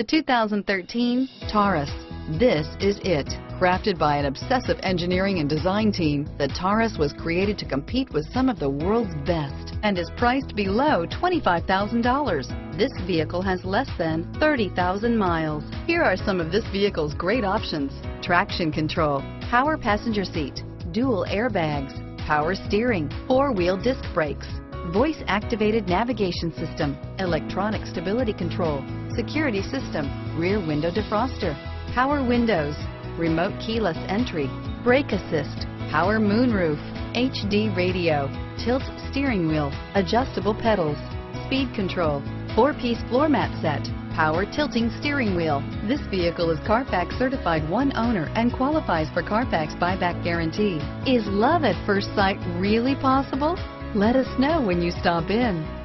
The 2013 Taurus. This is it. Crafted by an obsessive engineering and design team, the Taurus was created to compete with some of the world's best and is priced below $25,000. This vehicle has less than 30,000 miles. Here are some of this vehicle's great options: traction control, power passenger seat, dual airbags, power steering, four-wheel disc brakes, voice-activated navigation system, electronic stability control, security system, rear window defroster, power windows, remote keyless entry, brake assist, power moonroof, HD radio, tilt steering wheel, adjustable pedals, speed control, four-piece floor mat set, power tilting steering wheel. This vehicle is Carfax certified one owner and qualifies for Carfax buyback guarantee. Is love at first sight really possible? Let us know when you stop in.